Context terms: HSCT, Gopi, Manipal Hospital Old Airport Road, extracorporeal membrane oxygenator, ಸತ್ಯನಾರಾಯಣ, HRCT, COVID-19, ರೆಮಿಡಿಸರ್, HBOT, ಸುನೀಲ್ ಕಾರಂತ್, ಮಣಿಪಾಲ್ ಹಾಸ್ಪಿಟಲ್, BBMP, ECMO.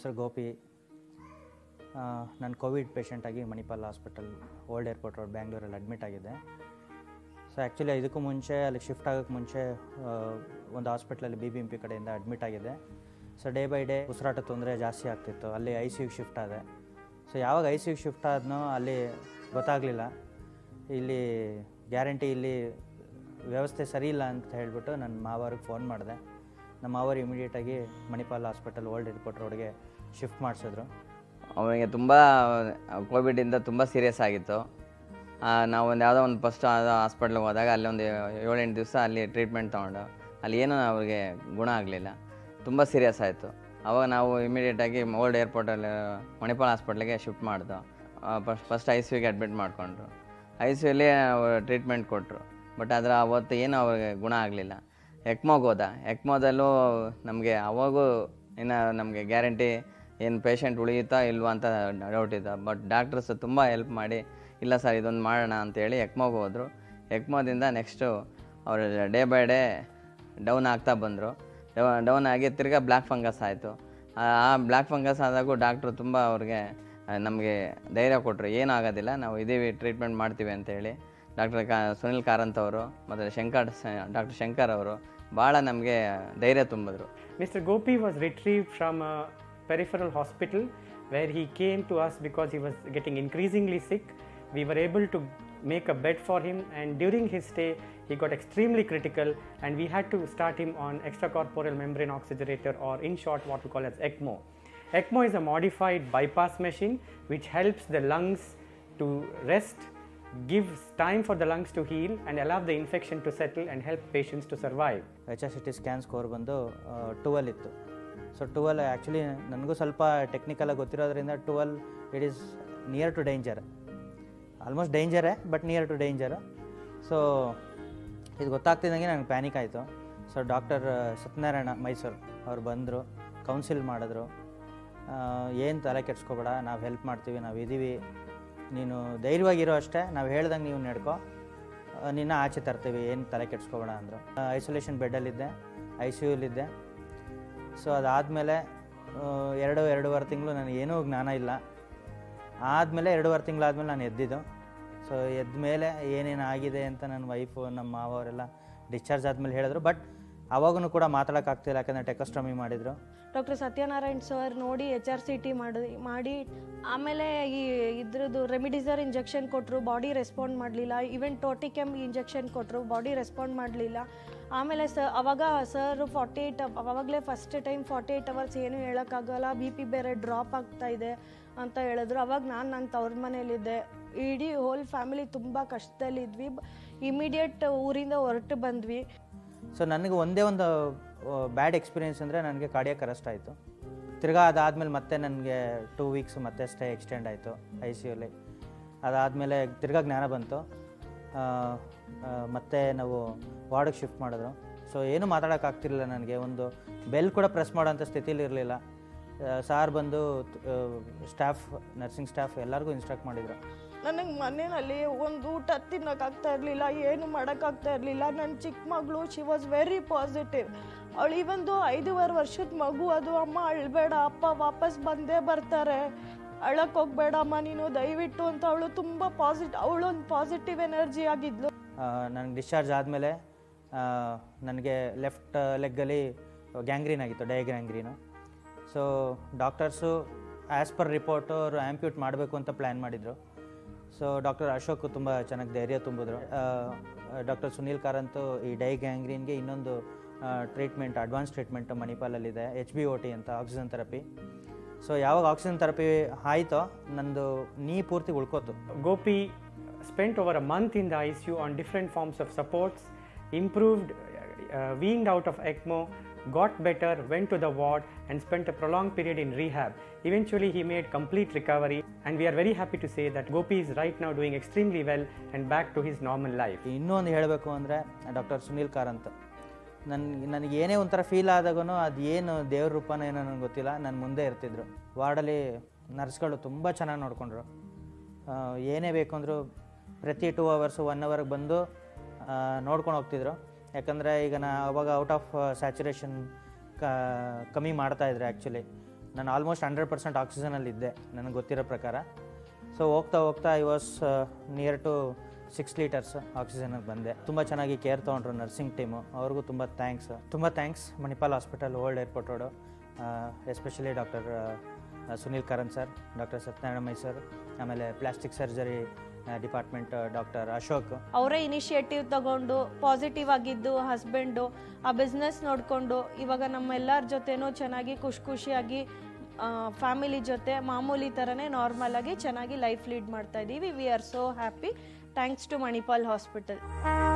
ಹೆಸರು ಗೋಪಿ. ನಾನು ಕೋವಿಡ್ ಪೇಷೆಂಟಾಗಿ ಮಣಿಪಾಲ್ ಹಾಸ್ಪಿಟಲ್ old airport road ಬ್ಯಾಂಗ್ಳೂರಲ್ಲಿ ಅಡ್ಮಿಟ್ ಆಗಿದ್ದೆ. ಸೊ ಆ್ಯಕ್ಚುಲಿ ಇದಕ್ಕೂ ಮುಂಚೆ ಅಲ್ಲಿ ಶಿಫ್ಟ್ ಆಗೋಕ್ಕೆ ಮುಂಚೆ ಒಂದು ಹಾಸ್ಪಿಟ್ಲಲ್ಲಿ BBMP ಕಡೆಯಿಂದ ಅಡ್ಮಿಟ್ ಆಗಿದೆ. ಸೊ ಡೇ ಬೈ ಡೇ ಉಸಿರಾಟ ತೊಂದರೆ ಜಾಸ್ತಿ ಆಗ್ತಿತ್ತು. ಅಲ್ಲಿ ICUಗೆ ಶಿಫ್ಟ್ ಆದೆ. ಸೊ ಯಾವಾಗ ICUಗೆ ಶಿಫ್ಟ್ ಆದ್ನೋ ಅಲ್ಲಿ ಗೊತ್ತಾಗಲಿಲ್ಲ, ಇಲ್ಲಿ ಗ್ಯಾರಂಟಿ ಇಲ್ಲಿ ವ್ಯವಸ್ಥೆ ಸರಿ ಇಲ್ಲ ಅಂತ ಹೇಳಿಬಿಟ್ಟು ನನ್ನ ಮಾವರಿಗೆ ಫೋನ್ ಮಾಡಿದೆ. ನಮ್ಮ ಮಾವರು ಇಮಿಡಿಯೇಟಾಗಿ ಮಣಿಪಾಲ್ ಹಾಸ್ಪಿಟಲ್ ಓಲ್ಡ್ ಏರ್ಪೋರ್ಟ್ ರೋಡ್ಗೆ ಶಿಫ್ಟ್ ಮಾಡಿಸಿದ್ರು. ಅವನಿಗೆ ತುಂಬ ಕೋವಿಡಿಂದ ತುಂಬ ಸೀರಿಯಸ್ ಆಗಿತ್ತು. ನಾವು ಒಂದು ಯಾವುದೋ ಒಂದು ಫಸ್ಟ್ ಹಾಸ್ಪಿಟ್ಲಿಗೆ ಹೋದಾಗ ಅಲ್ಲಿ ಒಂದು 7-8 ದಿವಸ ಅಲ್ಲಿ ಟ್ರೀಟ್ಮೆಂಟ್ ತೊಗೊಂಡು ಅಲ್ಲಿ ಏನೂ ಅವ್ರಿಗೆ ಗುಣ ಆಗಲಿಲ್ಲ, ತುಂಬ ಸೀರಿಯಸ್ ಆಯಿತು. ಆವಾಗ ನಾವು ಇಮಿಡಿಯೇಟಾಗಿ ಓಲ್ಡ್ ಏರ್ಪೋರ್ಟಲ್ಲಿ ಮಣಿಪಾಲ್ ಹಾಸ್ಪಿಟ್ಲಿಗೆ ಶಿಫ್ಟ್ ಮಾಡಿದ್ದು. ಫಸ್ಟ್ ICUಗೆ ಅಡ್ಮಿಟ್ ಮಾಡಿಕೊಂಡ್ರು. ICUಲಿ ಟ್ರೀಟ್ಮೆಂಟ್ ಕೊಟ್ಟರು. ಬಟ್ ಆದರೆ ಅವತ್ತು ಏನು ಅವ್ರಿಗೆ ಗುಣ ಆಗಲಿಲ್ಲ. ಎಕ್ಮೋಗೆ ಹೋದ. ಎಕ್ಮೋದಲ್ಲೂ ನಮಗೆ ಅವಾಗೂ ಇನ್ನು ನಮಗೆ ಗ್ಯಾರಂಟಿ ಏನು ಪೇಷಂಟ್ ಉಳಿಯುತ್ತಾ ಇಲ್ವಾ ಅಂತ ಡೌಟ್ ಇತ್ತು. ಬಟ್ ಡಾಕ್ಟರ್ಸ್ ತುಂಬ ಹೆಲ್ಪ್ ಮಾಡಿ ಇಲ್ಲ ಸರ್ ಇದೊಂದು ಮಾಡೋಣ ಅಂತೇಳಿ ಎಕ್ಮೋಗೆ ಹೋದರು. ಎಕ್ಮೋದಿಂದ ನೆಕ್ಸ್ಟು ಅವರು ಡೇ ಬೈ ಡೇ ಡೌನ್ ಆಗ್ತಾ ಬಂದರು. ಡೌನ್ ಆಗಿ ತಿರ್ಗಾ ಬ್ಲ್ಯಾಕ್ ಫಂಗಸ್ ಆಯಿತು. ಆ ಬ್ಲ್ಯಾಕ್ ಫಂಗಸ್ ಆದಾಗೂ ಡಾಕ್ಟ್ರು ತುಂಬ ಅವ್ರಿಗೆ ನಮಗೆ ಧೈರ್ಯ ಕೊಟ್ಟರು, ಏನಾಗೋದಿಲ್ಲ ನಾವು ಇದೀವಿ ಟ್ರೀಟ್ಮೆಂಟ್ ಮಾಡ್ತೀವಿ ಅಂತೇಳಿ. ಡಾಕ್ಟರ್ ಸುನಿಲ್ ಕಾರಂತ್ ಅವರು ಮತ್ತು ಡಾಕ್ಟರ್ ಶಂಕರ್ ಅವರು ಭಾಳ ನಮಗೆ ಧೈರ್ಯ ತುಂಬಿದ್ರು. Mister Gopi was retrieve from peripheral hospital where he came to us because he was getting increasingly sick. We were able to make a bed for him, and during his stay he got extremely critical and we had to start him on extracorporeal membrane oxygenator, or in short what we call as ECMO. ECMO is a modified bypass machine which helps the lungs to rest, gives time for the lungs to heal and allow the infection to settle and help patients to survive. HSCT scan score ಬಂದು 12 ಇತ್ತು. So 12 actually ನನಗೂ ಸ್ವಲ್ಪ ಟೆಕ್ನಿಕಲಾಗಿ ಗೊತ್ತಿರೋದ್ರಿಂದ 12 it is near to danger, almost ಡೇಂಜರೇ but near to danger. So ಇದು ಗೊತ್ತಾಗ್ತಿದ್ದಂಗೆ ನನಗೆ ಪ್ಯಾನಿಕ್ ಆಯಿತು. ಸೊ ಡಾಕ್ಟರ್ ಸತ್ಯನಾರಾಯಣ ಮೈಸೂರು ಅವ್ರು ಬಂದರು, ಕೌನ್ಸಿಲ್ ಮಾಡಿದ್ರು. ಏನು ತಲೆ ಕೆಡ್ಸ್ಕೊಬೇಡ, ನಾವು ಹೆಲ್ಪ್ ಮಾಡ್ತೀವಿ, ನಾವು ಇದ್ದೀವಿ, ನೀನು ಧೈರ್ಯವಾಗಿರೋ ಅಷ್ಟೇ, ನಾವು ಹೇಳ್ದಂಗೆ ನೀವು ನಡ್ಕೋ, ನಿನ್ನ ಆಚೆ ತರ್ತೀವಿ, ಏನು ತಲೆ ಕೆಡ್ಸ್ಕೊಬೇಡ ಅಂದರು. ಐಸೋಲೇಷನ್ ಬೆಡ್ಡಲ್ಲಿದ್ದೆ, ICUಲಿದ್ದೆ. ಸೊ ಅದಾದಮೇಲೆ 2-2.5 ತಿಂಗಳು ನನಗೇನೂ ಜ್ಞಾನ ಇಲ್ಲ. ಆದಮೇಲೆ 2.5 ತಿಂಗಳಾದಮೇಲೆ ನಾನು ಎದ್ದಿದ್ದು. ಸೊ ಎದ್ದ ಮೇಲೆ ಏನೇನು ಆಗಿದೆ ಅಂತ ನನ್ನ ವೈಫು ನಮ್ಮ ಮಾವ ಅವರೆಲ್ಲ ಡಿಸ್ಚಾರ್ಜ್ ಆದಮೇಲೆ ಹೇಳಿದ್ರು. ಬಟ್ ಆವಾಗೂ ಕೂಡ ಮಾತಾಡೋಕ್ಕಾಗ್ತಿಲ್ಲ, ಯಾಕಂದರೆ ಟೆಕಸ್ಟಮಿ ಮಾಡಿದರು. ಡಾಕ್ಟರ್ ಸತ್ಯನಾರಾಯಣ್ ಸರ್ ನೋಡಿ HRCT ಮಾಡಿ ಆಮೇಲೆ ಈ ಇದ್ರದ್ದು ರೆಮಿಡಿಸರ್ ಇಂಜೆಕ್ಷನ್ ಕೊಟ್ಟರು, ಬಾಡಿ ರೆಸ್ಪಾಂಡ್ ಮಾಡಲಿಲ್ಲ. ಈವನ್ ಟೋಟಿಕೆಮ್ ಇಂಜೆಕ್ಷನ್ ಕೊಟ್ಟರು, ಬಾಡಿ ರೆಸ್ಪಾಂಡ್ ಮಾಡಲಿಲ್ಲ. ಆಮೇಲೆ ಅವಾಗ ಸರ್ 48 ಅವಾಗಲೇ ಫಸ್ಟ್ ಟೈಮ್ 48 ಅವರ್ಸ್ ಏನೂ ಹೇಳೋಕ್ಕಾಗಲ್ಲ, BP ಬೇರೆ ಡ್ರಾಪ್ ಆಗ್ತಾಯಿದೆ ಅಂತ ಹೇಳಿದ್ರು. ಅವಾಗ ನಾನು ತವ್ರ ಮನೇಲಿದ್ದೆ. ಇಡೀ ಹೋಲ್ ಫ್ಯಾಮಿಲಿ ತುಂಬ ಕಷ್ಟದಲ್ಲಿದ್ವಿ. ಇಮಿಡಿಯೇಟ್ ಊರಿಂದ ಹೊರಟು ಬಂದ್ವಿ. ಸೊ ನನಗೆ ಒಂದೇ ಬ್ಯಾಡ್ ಎಕ್ಸ್ಪೀರಿಯೆನ್ಸ್ ಅಂದರೆ ನನಗೆ ಕಾರ್ಡಿಯಾಕ್ ಅರೆಸ್ಟ್ ಆಯಿತು. ತಿರ್ಗಾ ಅದಾದಮೇಲೆ ಮತ್ತೆ ನನಗೆ 2 ವೀಕ್ಸ್ ಮತ್ತೆ ಸ್ಟೇ ಎಕ್ಸ್ಟೆಂಡ್ ಆಯಿತು ICUಲಿ. ಅದಾದಮೇಲೆ ತಿರ್ಗಾ ಜ್ಞಾನ ಬಂತು, ಮತ್ತೆ ನಾವು ವಾರ್ಡಿಗೆ ಶಿಫ್ಟ್ ಮಾಡಿದ್ರು. ಸೊ ಏನೂ ಮಾತಾಡೋಕ್ಕಾಗ್ತಿರಲಿಲ್ಲ, ನನಗೆ ಒಂದು ಬೆಲ್ ಕೂಡ ಪ್ರೆಸ್ ಮಾಡೋಂಥ ಸ್ಥಿತಿಲಿ ಇರಲಿಲ್ಲ. ಸಾರ್ ಬಂದು ಸ್ಟಾಫ್, ನರ್ಸಿಂಗ್ ಸ್ಟಾಫ್ ಎಲ್ಲರಿಗೂ ಇನ್ಸ್ಟ್ರಕ್ಟ್ ಮಾಡಿದರು. ನನಗೆ ಮನೆಯಲ್ಲಿ ಒಂದು ಊಟ ತಿನ್ನೋಕ್ಕಾಗ್ತಾ ಇರಲಿಲ್ಲ, ಏನು ಮಾಡೋಕ್ಕಾಗ್ತಾ ಇರಲಿಲ್ಲ. ನನ್ನ ಚಿಕ್ಕ ಮಗಳು ಶಿ ವಾಸ್ ವೆರಿ ಪಾಸಿಟಿವ್. ಅವಳು ಇವೊಂದು 5.5 ವರ್ಷದ ಮಗು ಅದು. ಅಮ್ಮ ಅಳಬೇಡ, ಅಪ್ಪ ವಾಪಸ್ ಬಂದೇ ಬರ್ತಾರೆ, ಅಳಕ್ಕೆ ಹೋಗ್ಬೇಡಮ್ಮ ನೀನು ದಯವಿಟ್ಟು ಅಂತ ಅವಳು ತುಂಬ ಅವಳೊಂದು ಪಾಸಿಟಿವ್ ಎನರ್ಜಿ ಆಗಿದ್ಲು. ನನಗೆ ಡಿಸ್ಚಾರ್ಜ್ ಆದಮೇಲೆ ನನಗೆ ಲೆಫ್ಟ್ ಲೆಗ್ಗಲ್ಲಿ ಗ್ಯಾಂಗ್ರೀನ್ ಆಗಿತ್ತು, ಡಯಾಗ್ಯಾಂಗ್ರೀನು. So doctors as per report ಅವರು ಆ್ಯಂಪ್ಯೂಟ್ ಮಾಡಬೇಕು ಅಂತ ಪ್ಲ್ಯಾನ್ ಮಾಡಿದರು. ಸೊ ಡಾಕ್ಟರ್ ಅಶೋಕ್ ತುಂಬ ಚೆನ್ನಾಗಿ ಧೈರ್ಯ ತುಂಬಿದ್ರು. ಡಾಕ್ಟರ್ ಸುನೀಲ್ ಕಾರಂತು ಈ ಡಯಾಗ್ಯಾಂಗ್ರೀನ್ಗೆ ಇನ್ನೊಂದು ಟ್ರೀಟ್ಮೆಂಟ್, ಅಡ್ವಾನ್ಸ್ ಟ್ರೀಟ್ಮೆಂಟ್ ಮಣಿಪಾಲಲ್ಲಿದೆ, HBOT ಅಂತ, ಆಕ್ಸಿಜನ್ ಥೆರಪಿ. ಸೊ ಯಾವಾಗ ಆಕ್ಸಿಜನ್ ಥೆರಪಿ ಆಯಿತೋ ನಂದು ನೀ ಪೂರ್ತಿ ಉಳ್ಕೋತು. Gopi spent over a month in the ICU on different forms of supports, improved, weaned out of ECMO, got better, went to the ward and spent a prolonged period in rehab. Eventually he made complete recovery and we are very happy to say that Gopi is right now doing extremely well and back to his normal life. ಇನ್ನೊಂದು ಹೇಳಬೇಕು ಅಂದರೆ doctor ಸುನೀಲ್ ಕಾರಂತ್, ನನಗೆ ಏನೇ ಒಂಥರ feel ಆದಾಗೂ ಅದು ಏನು ದೇವ್ರ ರೂಪನ ಏನೋ ನನಗೆ ಗೊತ್ತಿಲ್ಲ, ನನ್ನ ಮುಂದೆ ಇರ್ತಿದ್ರು. ವಾರ್ಡಲ್ಲಿ ನರ್ಸ್ಗಳು ತುಂಬ ಚೆನ್ನಾಗಿ ನೋಡಿಕೊಂಡ್ರು. ಏನೇ ಬೇಕು ಅಂದರೂ ಪ್ರತಿ 2 hours 1 hourಗೆ ಬಂದು ನೋಡ್ಕೊಂಡು ಹೋಗ್ತಿದ್ರು. ಯಾಕಂದರೆ ಈಗ ಅವಾಗ ಔಟ್ ಆಫ್ ಸ್ಯಾಚುರೇಷನ್ ಕಮ್ಮಿ ಮಾಡ್ತಾಯಿದ್ರು. ಆ್ಯಕ್ಚುಲಿ ನಾನು ಆಲ್ಮೋಸ್ಟ್ 100% ಆಕ್ಸಿಜನಲ್ಲಿದ್ದೆ ನನಗೆ ಗೊತ್ತಿರೋ ಪ್ರಕಾರ. ಸೊ ಹೋಗ್ತಾ ಹೋಗ್ತಾ I was near to 6 litres ಆಕ್ಸಿಜನಿಗೆ ಬಂದೆ. ತುಂಬ ಚೆನ್ನಾಗಿ ಕೇರ್ ತೊಗೊಂಡ್ರು ನರ್ಸಿಂಗ್ ಟೀಮು, ಅವ್ರಿಗೂ ತುಂಬ thanks ಮಣಿಪಾಲ್ ಹಾಸ್ಪಿಟಲ್ old airport road, especially doctor Sunil Karan sir, doctor ಸತ್ಯನಾರಾಯಣ sir, ಆಮೇಲೆ plastic surgery department doctor Ashok. ಅವರೇ ಇನಿಷಿಯೇಟಿವ್ ತಗೊಂಡು ಪಾಸಿಟಿವ್ ಆಗಿದ್ದು ಹಸ್ಬೆಂಡು ಆ ಬಿಸ್ನೆಸ್ ನೋಡಿಕೊಂಡು ಇವಾಗ ನಮ್ಮೆಲ್ಲರ ಜೊತೆನೂ ಚೆನ್ನಾಗಿ ಖುಷಿಯಾಗಿ ಫ್ಯಾಮಿಲಿ ಜೊತೆ ಮಾಮೂಲಿ ಥರನೇ ನಾರ್ಮಲ್ ಆಗಿ ಚೆನ್ನಾಗಿ ಲೈಫ್ ಲೀಡ್ ಮಾಡ್ತಾ ಇದ್ದೀವಿ. We are so happy, thanks to ಮಣಿಪಾಲ್ ಹಾಸ್ಪಿಟಲ್.